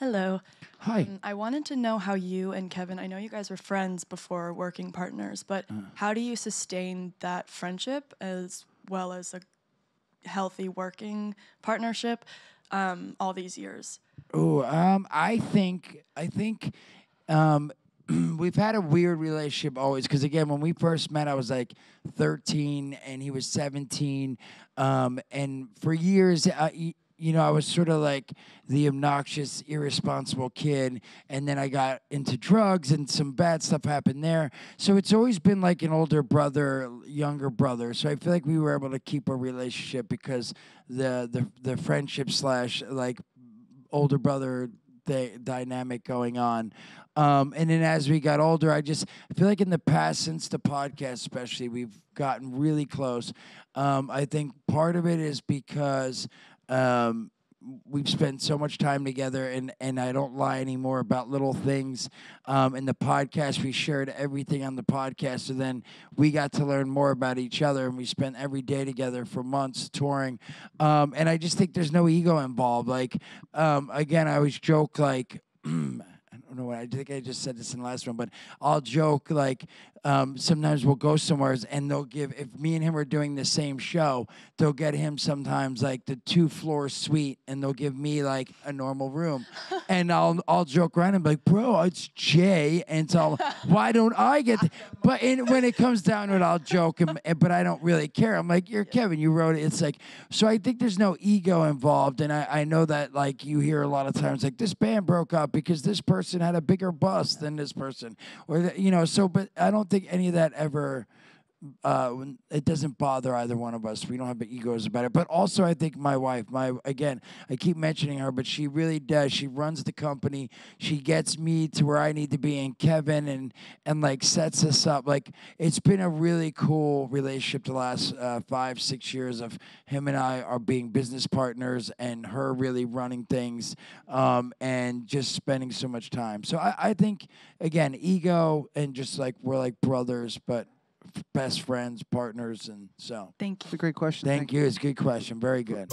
Hello. Hi. I wanted to know how you and Kevin, I know you guys were friends before working partners, but how do you sustain that friendship as well as a healthy working partnership all these years? Oh, I think we've had a weird relationship always, because again, when we first met, I was like 13 and he was 17, and for years, you know, I was sort of like the obnoxious, irresponsible kid, and then I got into drugs, and some bad stuff happened there. So it's always been like an older brother, younger brother. So I feel like we were able to keep a relationship because the friendship slash like older brother dynamic going on. And then as we got older, I feel like in the past, since the podcast especially, we've gotten really close. I think part of it is because we've spent so much time together, and I don't lie anymore about little things. In the podcast, we shared everything on the podcast, so then we got to learn more about each other, and we spent every day together for months touring. And I just think there's no ego involved. Like, again, I always joke, like, I don't know what, I think I just said this in the last one, but I'll joke, like, sometimes we'll go somewhere and they'll give, if me and him are doing the same show, they'll get him sometimes like the 2-floor suite and they'll give me like a normal room. And I'll joke around and be like, bro, it's Jay. And so why don't I get, but when it comes down to it, I'll joke, but I don't really care. I'm like, you're Kevin, you wrote it. It's like, so I think there's no ego involved. And I know that like you hear a lot of times like this band broke up because this person had a bigger bust than this person, or you know. So, but I don't think any of that ever. It doesn't bother either one of us. We don't have egos about it. But also, I think my wife, again, I keep mentioning her, but she really does. She runs the company. She gets me to where I need to be, and Kevin, and like sets us up. Like it's been a really cool relationship the last 5-6 years of him and I are being business partners, and her really running things, and just spending so much time. So I think again, ego and just like we're like brothers, but best friends, partners, and so. Thank you. That's a great question. Thank you. It's a good question. Very good.